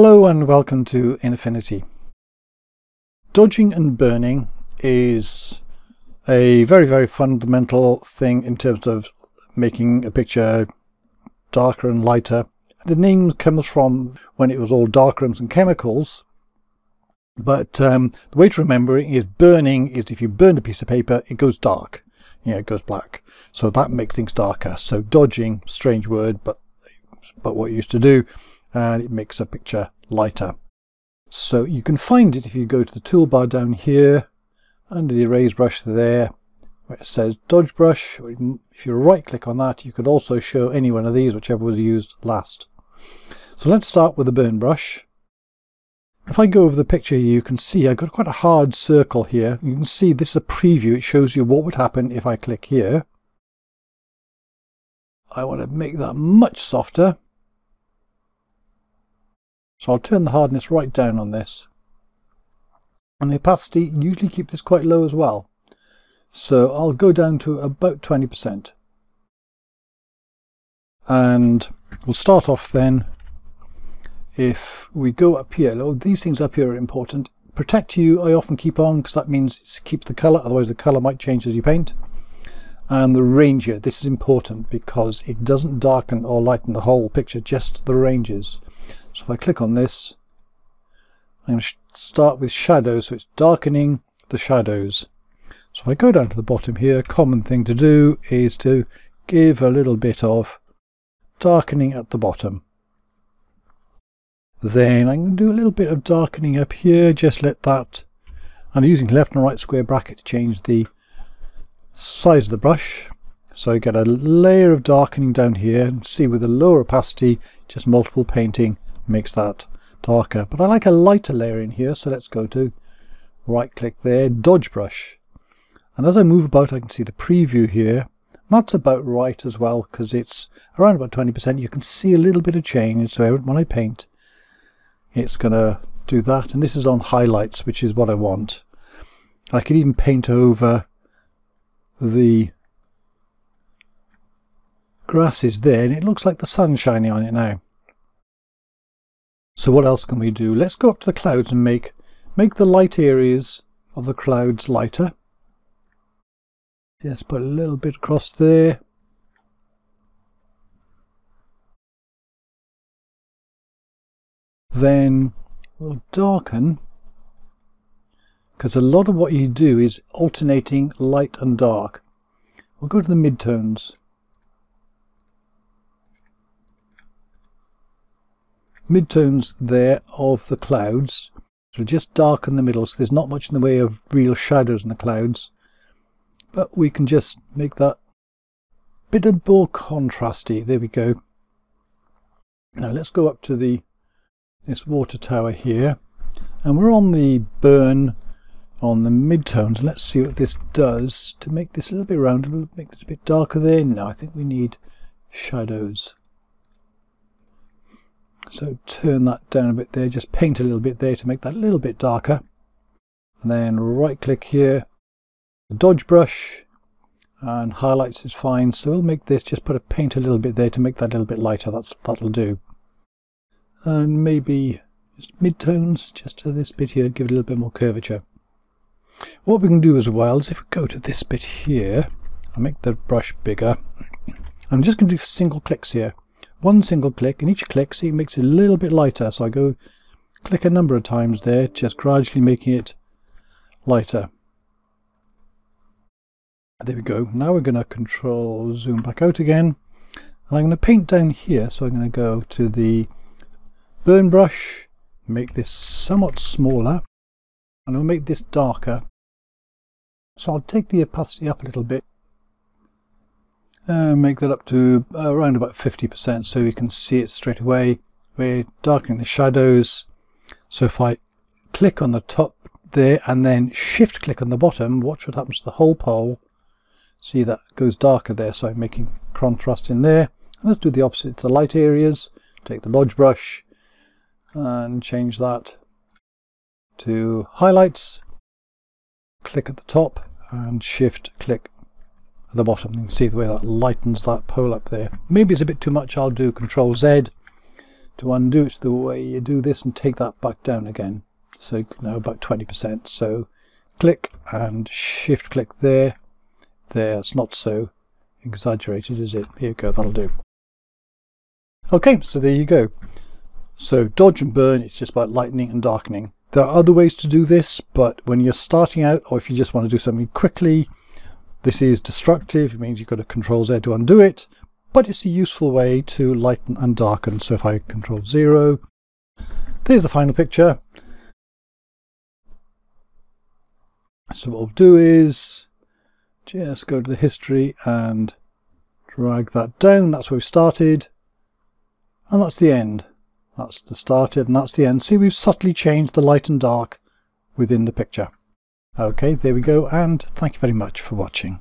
Hello and welcome to InAffinity. Dodging and burning is a very fundamental thing in terms of making a picture darker and lighter. The name comes from when it was all dark rooms and chemicals, but the way to remember it is burning is if you burn a piece of paper it goes dark, it goes black, so that makes things darker. So dodging, strange word, but what it used to do, and it makes a picture lighter. So you can find it if you go to the toolbar down here under the erase brush there where it says dodge brush. If you right click on that you could also show any one of these, whichever was used last. So let's start with the burn brush. If I go over the picture here, you can see I've got quite a hard circle here. You can see this is a preview, it shows you what would happen if I click here. I want to make that much softer. So I'll turn the hardness right down on this, and the opacity, usually keep this quite low as well, so I'll go down to about 20%, and we'll start off then. If we go up here, these things up here are important. Protect hue I often keep on because that means it keeps the colour, otherwise the colour might change as you paint. And the range here, this is important because it doesn't darken or lighten the whole picture, just the ranges. So if I click on this, I'm going to start with shadows, so it's darkening the shadows. So if I go down to the bottom here, common thing to do is to give a little bit of darkening at the bottom. Then I'm going to do a little bit of darkening up here, just let that, I'm using left and right square bracket to change the size of the brush, so I get a layer of darkening down here, and see with a lower opacity just multiple painting makes that darker, but I like a lighter layer in here. So let's go to right click there, dodge brush, and as I move about I can see the preview here. That's about right as well because it's around about 20%. You can see a little bit of change, so when I paint it's gonna do that, and this is on highlights, which is what I want. I could even paint over the grass is there, and it looks like the sun's shining on it now. So what else can we do? Let's go up to the clouds and make the light areas of the clouds lighter. Just put a little bit across there. Then we'll darken, because a lot of what you do is alternating light and dark. We'll go to the midtones. Midtones there of the clouds, so just darken the middle, so there's not much in the way of real shadows in the clouds, but we can just make that bit of more contrasty. There we go. Now let's go up to this water tower here, and we're on the burn on the midtones. Let's see what this does to make this a little bit rounder. We'll make this a bit darker there. No, I think we need shadows. So turn that down a bit there, just paint a little bit there to make that a little bit darker, and then right click here, the dodge brush, and highlights is fine, so we'll make this, just put a paint a little bit there to make that a little bit lighter. That'll do. And maybe just midtones, just to this bit here, give it a little bit more curvature. What we can do as well is if we go to this bit here, I'll make the brush bigger. I'm just going to do single clicks here. One single click, and each click, see, it makes it a little bit lighter. So I go click a number of times there, just gradually making it lighter. There we go. Now we're going to control zoom back out again, and I'm going to paint down here. So I'm going to go to the burn brush, make this somewhat smaller, and I'll make this darker. So I'll take the opacity up a little bit. Make that up to around about 50%, so you can see it straight away. We're darkening the shadows, so if I click on the top there and then shift click on the bottom, watch what happens to the whole pole. See, that goes darker there, so I'm making contrast in there. And let's do the opposite to the light areas. Take the dodge brush and change that to highlights, click at the top and shift click at the bottom. You can see the way that lightens that pole up there. Maybe it's a bit too much. I'll do Control Z to undo it's the way you do this and take that back down again. So now about 20%. So click and shift click there. There, it's not so exaggerated, is it? Here you go, that'll do. Okay, so there you go. So dodge and burn, it's just about lightening and darkening. There are other ways to do this, but when you're starting out or if you just want to do something quickly, this is destructive. It means you've got a Control-Z to undo it, but it's a useful way to lighten and darken. So if I Control-0, there's the final picture. So what we'll do is just go to the history and drag that down. That's where we started, and that's the end. That's the started and that's the end. See, we've subtly changed the light and dark within the picture. Okay, there we go, and thank you very much for watching.